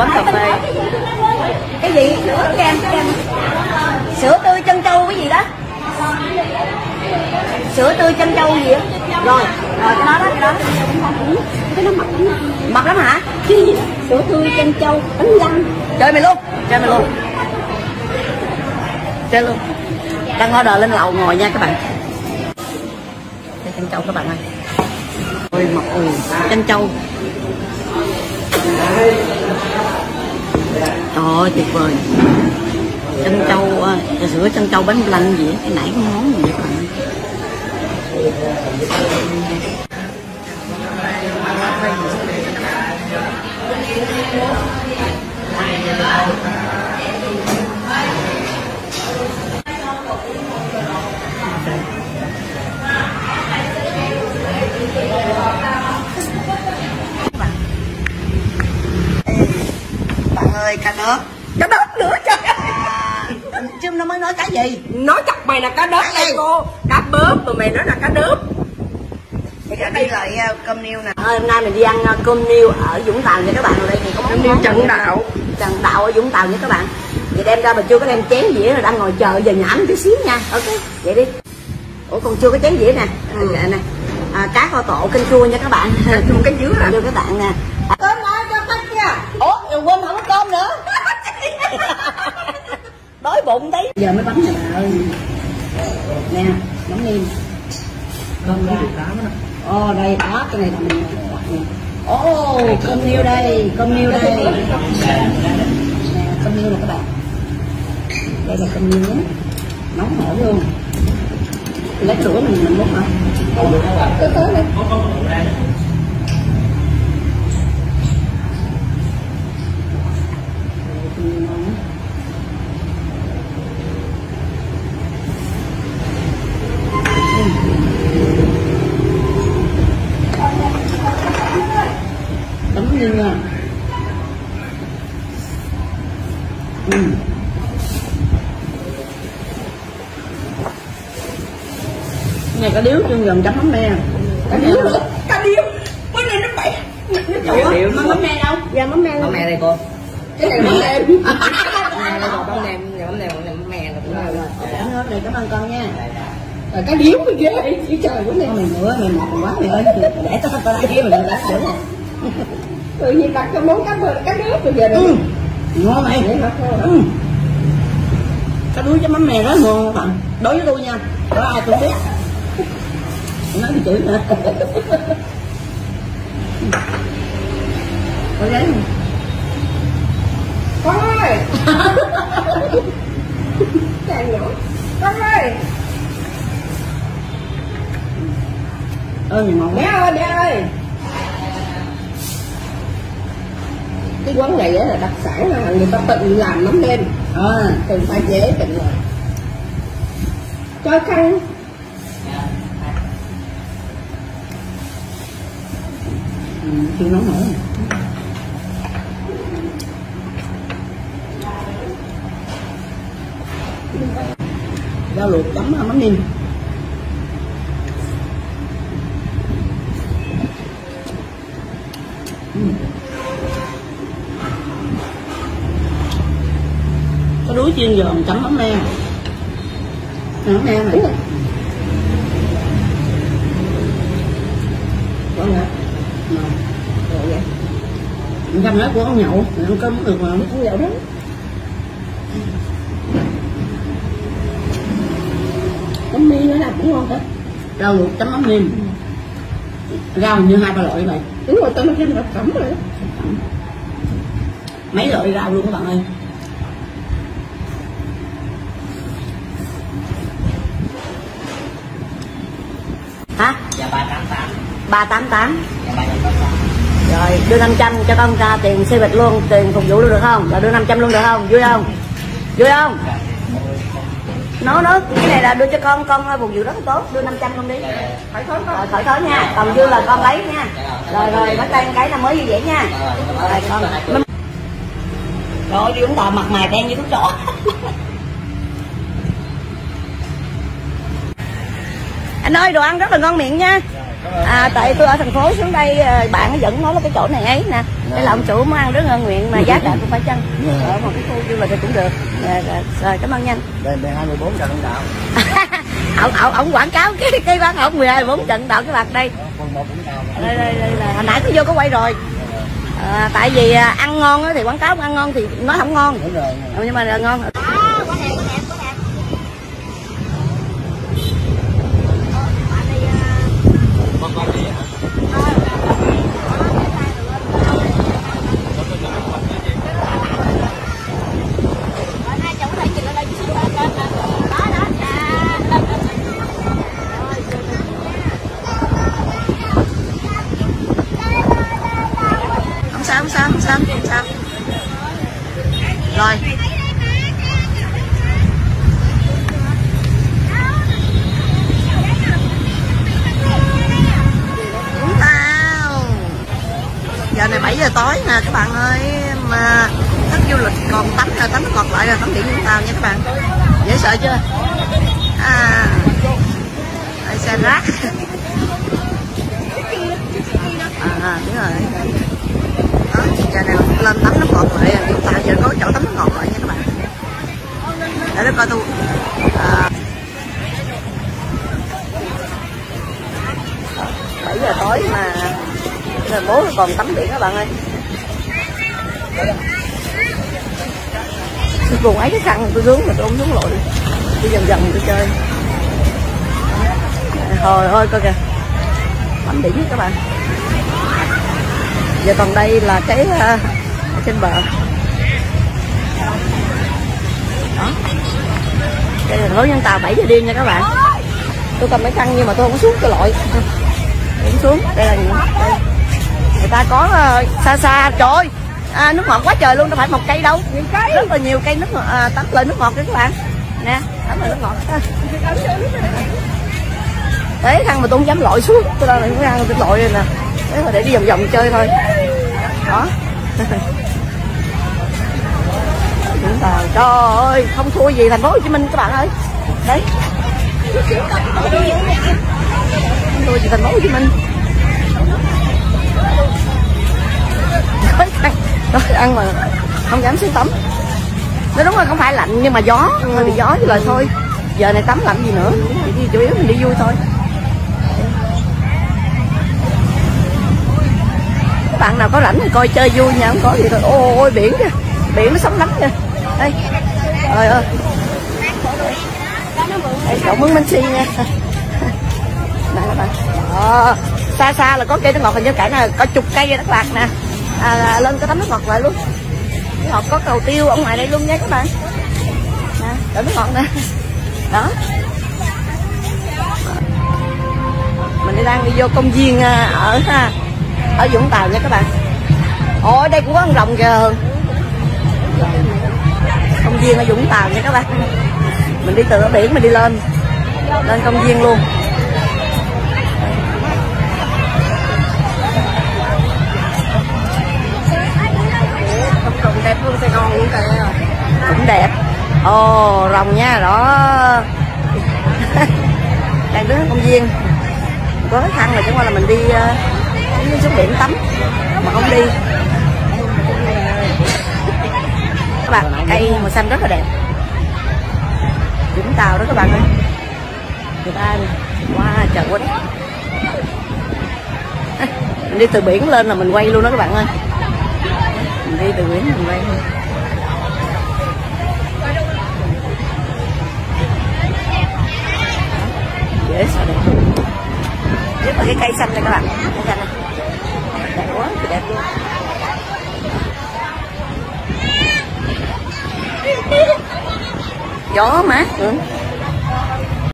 quán cà phê. Cái gì? Kem. Sữa tươi trân châu cái gì đó. Sữa tươi trân châu gì vậy? Rồi cái đó. Cái nó mập lắm hả? Sữa tươi trân châu, bánh lăng. Chơi mày luôn. Đang order lên lầu ngồi nha các bạn. Đây trân châu các bạn ơi. Ôi mập trân châu. Trời ơi tuyệt vời. Trân châu, sữa trân châu bánh lăng gì á, cái nãy cái món này các bạn. Bạn ơi, cá đớp nữa trời ơi. Chứ nó mới nói cá gì? Nói chặt mày là cá đớp đây cô. Cá bớp mà mày nói là cá đớp. Mình đi lại cơm niêu nè. Hôm nay mình đi ăn cơm niêu ở Vũng Tàu nha các bạn. Ở đây thì có món niêu Trần Đạo ở Vũng Tàu nha các bạn. Vậy đem ra, mình chưa có đem chén dĩa rồi đang ngồi chờ giờ nhảm tí xíu nha. Ok, vậy đi. Ủa còn chưa có chén dĩa nè. Nè. Cá kho tổ canh chua nha các bạn. Canh dứa nè. Đưa các bạn nè. Cơm nói cho khách nha. Ủa, quên không có cơm nữa. Đói bụng tí. Giờ mới bánh nè bà ơi. Nè, bánh niêu. Cơm ra cá nữa. Ồ đây đó, cái này là mình cơm niêu đây. Cơm niêu nè các bạn. Đây là cơm niêu nóng hổi luôn. Lấy lửa mình múc hả? Tới đây. Này cá điếu chân gần chấm mắm me. Cá điếu. Cái này nó bậy. Nó mắm me đâu? Dạ mắm me. Mắm me đây cô. Cái này mắm me. Mắm me rồi. Này cảm ơn con nha. Rồi cá điếu cái ghê. Chứ trời của mình nữa, mình mệt quá mày ơi. Để tao coi lại kia mình đã sửa nè. Tự nhiên đặt cho món cá điếu bây giờ rồi. Ngon mày. Cá đuối chấm mắm me rất ngon các bạn. Đối với tôi nha. Có ai cũng biết. Nói cái chữ nữa. Có lấy không? Có rồi. Có rồi. Ơ mày màu. Bé ơi. Cái quán này là đặc sản là người ta tự làm lắm lên. Từ pha chế tự rồi. Cho khăn. Chưa nóng nữa. Rau luộc chấm mắm niêu. Có đuối chiên giòn chấm mắm me. Mắm me này. Ngon hả? Mình ăn nói của ông nhậu, mình ăn cơm cũng được mà không nhậu đó. Chấm mi nữa là cũng ngon hết. Rau luộc chấm mắm niêu. Rau như 2-3 loại vậy. Đúng rồi, tao nói cái nó cẩm rồi. Mấy loại rau luôn các bạn ơi. Hả? Dạ 388. 388. Dạ 388. Rồi đưa 500 cho con ra tiền xe vịt luôn, tiền phục vụ luôn được không? Là đưa 500 luôn được không? Vui không? Nói cái này là đưa cho con phục vụ rất là tốt, đưa 500 luôn đi. Khỏi thối nha, còn dư là con lấy nha. Rồi bắt tay cái là mới như vậy nha. Rồi con. Rồi đi uống tàu mặt mày đen như thuốc trỏ. Anh ơi đồ ăn rất là ngon miệng nha. À, tại tôi ở thành phố xuống đây bạn nó dẫn nói là cái chỗ này ấy nè, đây là ông chủ muốn ăn rất là nguyện mà giá cả cũng phải chăng, ở một cái khu du lịch thì cũng được. Rồi cảm ơn nhanh. Đây 24 trận đạo. Ông quảng cáo cái bán ổng 24 trận đạo cái bạc đây. Đây là hồi nãy tôi vô có quay rồi. À, tại vì ăn ngon thì quảng cáo ăn ngon thì nói không ngon. Ừ, nhưng mà là ngon. Sao? Rồi. Giờ này 7 giờ tối nè các bạn ơi, mà khách du lịch còn tắm còn lại là tắm biển Vũng Tàu nha các bạn. Dễ sợ chưa? À. Đây xe rác. À đúng rồi. Giờ nào lên tắm nó ngọt lại, hiện tại giờ có chỗ tắm nó ngọt lại nha các bạn. Để nó coi tôi à, 7 giờ tối mà giờ bố còn tắm biển các bạn ơi. Tôi buồn ấy cái khăn tôi xuống mà tôi không xuống lội, tôi dần tôi chơi. Hồi ơi coi kìa, tắm biển các bạn. Giờ còn đây là cái ở trên bờ đó, đây là phố Nhân Tàu 7 giờ đêm nha các bạn. Tôi cầm cái khăn nhưng mà tôi không xuống cái loại, không xuống. Đây là đây. Người ta có xa trời ơi, nước ngọt quá trời luôn, đâu phải một cây đâu, rất là nhiều cây nước ngọt, tắm lại nước ngọt nha các bạn nè, tắm lại nước ngọt. Đấy khăn mà tôi không dám lội xuống, tôi đang lại khăn tôi lội rồi nè. Đấy là để đi vòng chơi thôi đó. Trời ơi không thua gì thành phố Hồ Chí Minh các bạn ơi, đấy không thua gì thành phố Hồ Chí Minh. Đói ăn mà không dám xuống tắm, nó đúng là không phải lạnh nhưng mà gió, hơi bị gió chứ là thôi. Giờ này tắm làm gì nữa, chỉ chủ yếu mình đi vui thôi. Bạn nào có rảnh thì coi chơi vui nha, không có gì thôi. Ôi biển kìa, biển nó sóng đánh kìa. Đây, trời ơi. Đây, cậu mướn bánh xi nha. Đây các bạn. Đó, xa là có cây nước ngọt, hình như cả này có chục cây các bạn nè. À, lên có tấm nước ngọt lại luôn. Nước ngọt có cầu tiêu ở ngoài đây luôn nha các bạn. Nè, đổ nước ngọt nè. Đó. Mình đang đi vô công viên ở ha. Ở Vũng Tàu nha các bạn. Ồ đây cũng có con rồng kìa. Công viên ở Vũng Tàu nha các bạn. Mình đi từ ở biển mình đi lên công viên luôn. Rồng đẹp hơn Sài Gòn luôn kìa. Cũng đẹp. Ồ rồng nha đó. Đang đứng ở công viên. Có cái thang này chẳng qua là mình đi xuống biển tắm mà không đi. Các bạn, cây màu xanh rất là đẹp Vũng Tàu đó các bạn ơi. Người ta qua trời quá đẹp. Mình đi từ biển lên là mình quay luôn đó các bạn ơi. Mình đi từ biển mình quay luôn. Dễ sợ đẹp. Rất là cái cây xanh này các bạn. Cây xanh này. Đẹp quá, đẹp luôn. Gió mát nữa.